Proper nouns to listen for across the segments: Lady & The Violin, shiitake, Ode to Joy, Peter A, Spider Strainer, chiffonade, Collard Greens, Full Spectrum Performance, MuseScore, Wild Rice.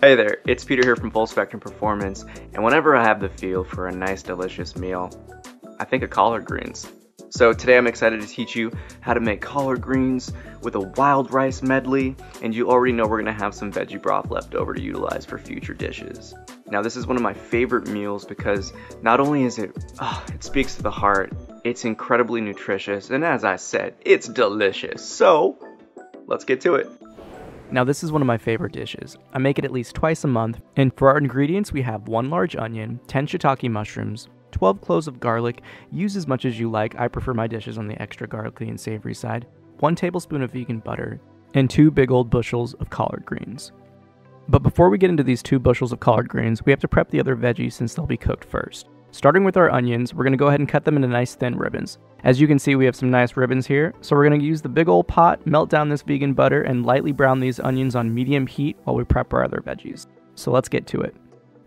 Hey there, it's Peter here from Full Spectrum Performance, and whenever I have the feel for a nice delicious meal, I think of collard greens. So today I'm excited to teach you how to make collard greens with a wild rice medley, and you already know we're going to have some veggie broth left over to utilize for future dishes. Now this is one of my favorite meals because not only is it speaks to the heart, it's incredibly nutritious, and as I said, it's delicious. So let's get to it. Now this is one of my favorite dishes. I make it at least twice a month, and for our ingredients we have 1 large onion, 10 shiitake mushrooms, 12 cloves of garlic, use as much as you like, I prefer my dishes on the extra garlicky and savory side, 1 tablespoon of vegan butter, and 2 big old bushels of collard greens. But before we get into these 2 bushels of collard greens, we have to prep the other veggies since they'll be cooked first. Starting with our onions, we're going to go ahead and cut them into nice thin ribbons. As you can see, we have some nice ribbons here, so we're going to use the big old pot, melt down this vegan butter, and lightly brown these onions on medium heat while we prep our other veggies. So let's get to it.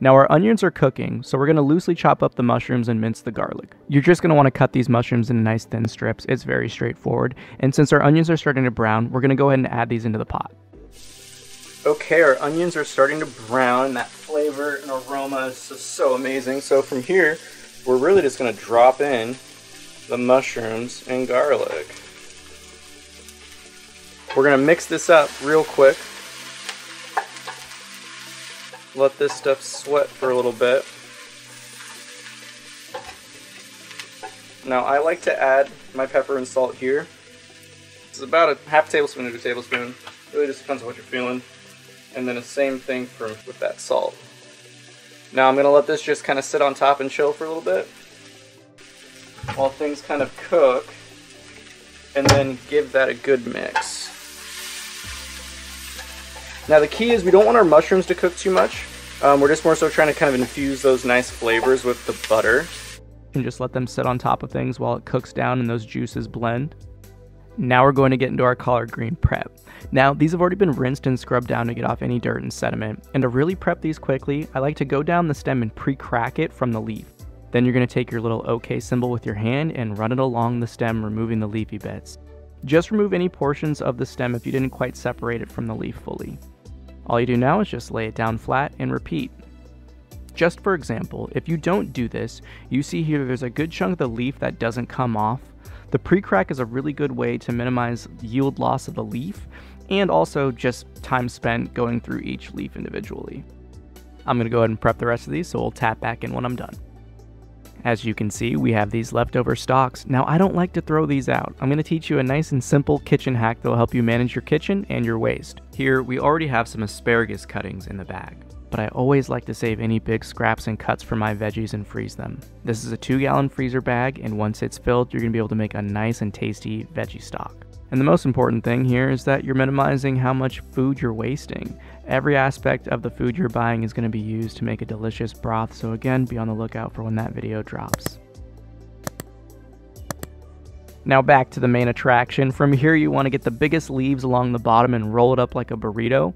Now our onions are cooking, so we're going to loosely chop up the mushrooms and mince the garlic. You're just going to want to cut these mushrooms into nice thin strips, it's very straightforward, and since our onions are starting to brown, we're going to go ahead and add these into the pot. Okay, our onions are starting to brown. That flavor and aroma is so amazing. So from here, we're really just going to drop in the mushrooms and garlic. We're going to mix this up real quick. Let this stuff sweat for a little bit. Now I like to add my pepper and salt here. It's about a half tablespoon to a tablespoon. Really just depends on what you're feeling. And then the same thing with that salt. Now I'm going to let this just kind of sit on top and chill for a little bit while things kind of cook, and then give that a good mix. Now the key is we don't want our mushrooms to cook too much. We're just more so trying to kind of infuse those nice flavors with the butter. And just let them sit on top of things while it cooks down and those juices blend. Now we're going to get into our collard green prep. Now these have already been rinsed and scrubbed down to get off any dirt and sediment, and to really prep these quickly, I like to go down the stem and pre-crack it from the leaf. Then you're going to take your little OK symbol with your hand and run it along the stem, removing the leafy bits. Just remove any portions of the stem if you didn't quite separate it from the leaf fully. All you do now is just lay it down flat and repeat. Just for example, if you don't do this, you see here there's a good chunk of the leaf that doesn't come off. The pre-crack is a really good way to minimize yield loss of the leaf, and also just time spent going through each leaf individually. I'm going to go ahead and prep the rest of these, so we'll tap back in when I'm done. As you can see, we have these leftover stalks. Now I don't like to throw these out. I'm going to teach you a nice and simple kitchen hack that will help you manage your kitchen and your waste. Here we already have some asparagus cuttings in the bag, but I always like to save any big scraps and cuts for my veggies and freeze them. This is a 2-gallon freezer bag, and once it's filled, you're going to be able to make a nice and tasty veggie stock. And the most important thing here is that you're minimizing how much food you're wasting. Every aspect of the food you're buying is going to be used to make a delicious broth, so again, be on the lookout for when that video drops. Now back to the main attraction. From here, you want to get the biggest leaves along the bottom and roll it up like a burrito.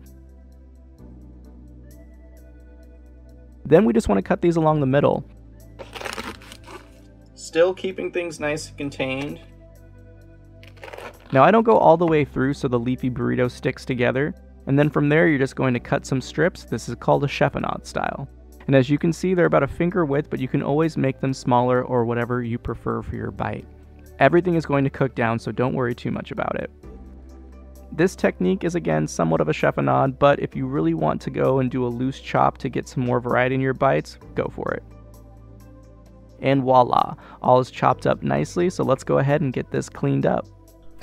Then we just want to cut these along the middle. Still keeping things nice and contained. Now I don't go all the way through so the leafy burrito sticks together, and then from there you're just going to cut some strips. This is called a chiffonade style. And as you can see, they're about a finger width, but you can always make them smaller or whatever you prefer for your bite. Everything is going to cook down, so don't worry too much about it. This technique is again somewhat of a chiffonade, but if you really want to go and do a loose chop to get some more variety in your bites, go for it. And voila, all is chopped up nicely, so let's go ahead and get this cleaned up.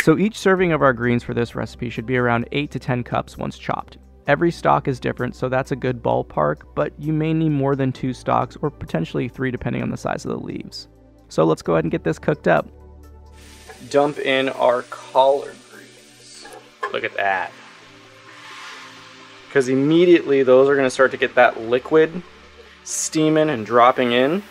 So each serving of our greens for this recipe should be around 8 to 10 cups once chopped. Every stalk is different, so that's a good ballpark, but you may need more than 2 stalks or potentially 3 depending on the size of the leaves. So let's go ahead and get this cooked up. Dump in our collard greens. Look at that. Because immediately those are going to start to get that liquid steaming and dropping in.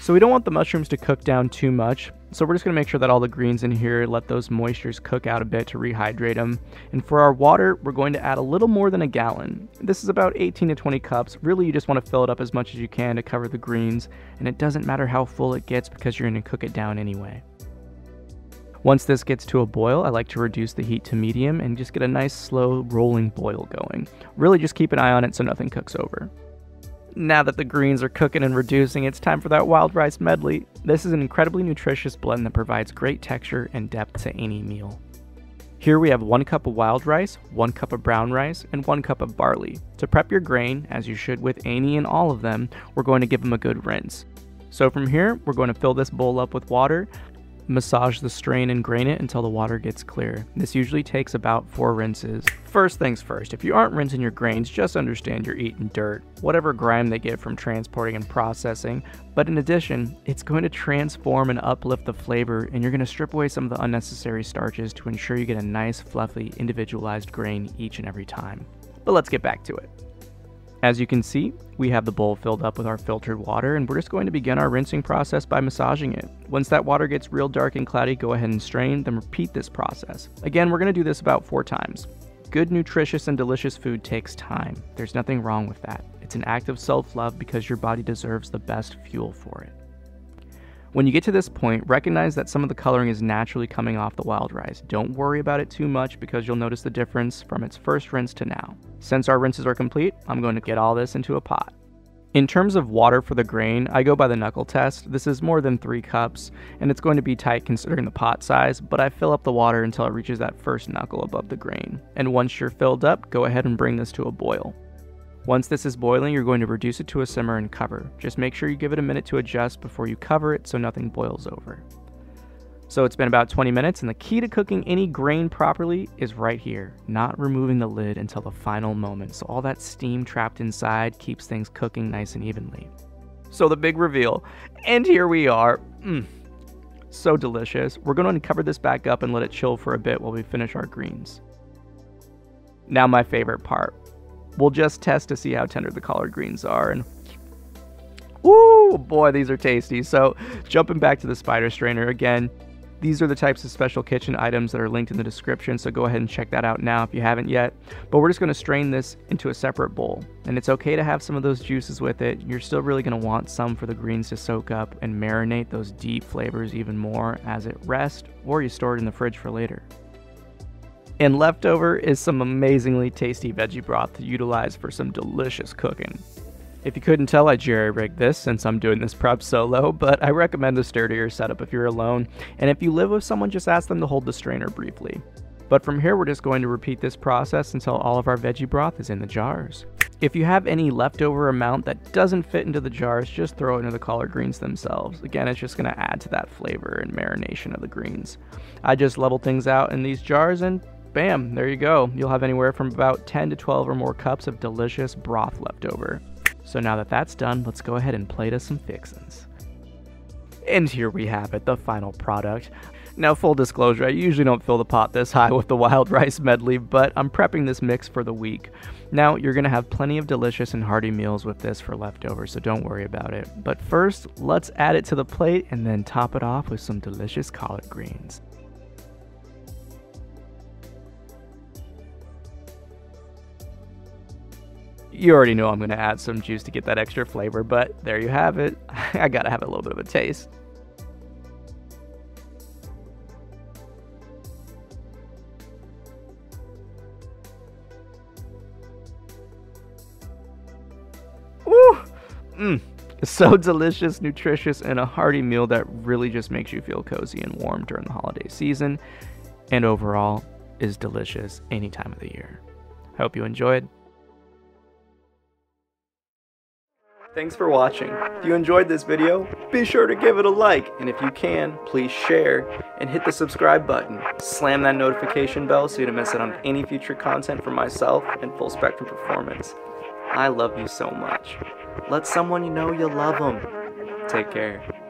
So we don't want the mushrooms to cook down too much. So we're just going to make sure that all the greens in here let those moistures cook out a bit to rehydrate them. And for our water, we're going to add a little more than a gallon. This is about 18 to 20 cups. Really, you just want to fill it up as much as you can to cover the greens. And it doesn't matter how full it gets because you're going to cook it down anyway. Once this gets to a boil, I like to reduce the heat to medium and just get a nice slow rolling boil going. Really just keep an eye on it so nothing cooks over. Now that the greens are cooking and reducing, it's time for that wild rice medley. This is an incredibly nutritious blend that provides great texture and depth to any meal. Here we have 1 cup of wild rice, 1 cup of brown rice, and 1 cup of barley. To prep your grain, as you should with any and all of them, we're going to give them a good rinse. So from here, we're going to fill this bowl up with water, massage the strain and grain it until the water gets clear. This usually takes about 4 rinses. First things first, if you aren't rinsing your grains, just understand you're eating dirt, whatever grime they get from transporting and processing. But in addition, it's going to transform and uplift the flavor, and you're going to strip away some of the unnecessary starches to ensure you get a nice, fluffy, individualized grain each and every time. But let's get back to it. As you can see, we have the bowl filled up with our filtered water, and we're just going to begin our rinsing process by massaging it. Once that water gets real dark and cloudy, go ahead and strain, then repeat this process. Again, we're going to do this about 4 times. Good, nutritious, and delicious food takes time. There's nothing wrong with that. It's an act of self-love because your body deserves the best fuel for it. When you get to this point, recognize that some of the coloring is naturally coming off the wild rice. Don't worry about it too much because you'll notice the difference from its first rinse to now. Since our rinses are complete, I'm going to get all this into a pot. In terms of water for the grain, I go by the knuckle test. This is more than 3 cups, and it's going to be tight considering the pot size, but I fill up the water until it reaches that first knuckle above the grain. And once you're filled up, go ahead and bring this to a boil. Once this is boiling, you're going to reduce it to a simmer and cover. Just make sure you give it a minute to adjust before you cover it so nothing boils over. So it's been about 20 minutes, and the key to cooking any grain properly is right here, not removing the lid until the final moment. So all that steam trapped inside keeps things cooking nice and evenly. So the big reveal, and here we are. So delicious. We're going to cover this back up and let it chill for a bit while we finish our greens. Now my favorite part. We'll just test to see how tender the collard greens are, and ooh, boy, these are tasty. So jumping back to the spider strainer again, these are the types of special kitchen items that are linked in the description, so go ahead and check that out now if you haven't yet. But we're just going to strain this into a separate bowl, and it's okay to have some of those juices with it. You're still really going to want some for the greens to soak up and marinate those deep flavors even more as it rests, or you store it in the fridge for later. And leftover is some amazingly tasty veggie broth to utilize for some delicious cooking. If you couldn't tell, I jerry-rigged this since I'm doing this prep solo, but I recommend a sturdier setup if you're alone, and if you live with someone, just ask them to hold the strainer briefly. But from here, we're just going to repeat this process until all of our veggie broth is in the jars. If you have any leftover amount that doesn't fit into the jars, just throw it into the collard greens themselves. Again, it's just going to add to that flavor and marination of the greens. I just level things out in these jars, and bam, there you go. You'll have anywhere from about 10 to 12 or more cups of delicious broth left over. So now that that's done, let's go ahead and plate us some fixins. And here we have it, the final product. Now, full disclosure, I usually don't fill the pot this high with the wild rice medley, but I'm prepping this mix for the week. Now, you're going to have plenty of delicious and hearty meals with this for leftovers, so don't worry about it. But first, let's add it to the plate and then top it off with some delicious collard greens. You already know I'm going to add some juice to get that extra flavor, but there you have it. I gotta have a little bit of a taste. Woo! So delicious, nutritious, and a hearty meal that really just makes you feel cozy and warm during the holiday season, and overall is delicious any time of the year. I hope you enjoyed. Thanks for watching. If you enjoyed this video, be sure to give it a like, and if you can, please share and hit the subscribe button. Slam that notification bell so you don't miss out on any future content from myself and Full Spectrum Performance. I love you so much. Let someone you know you love them. Take care.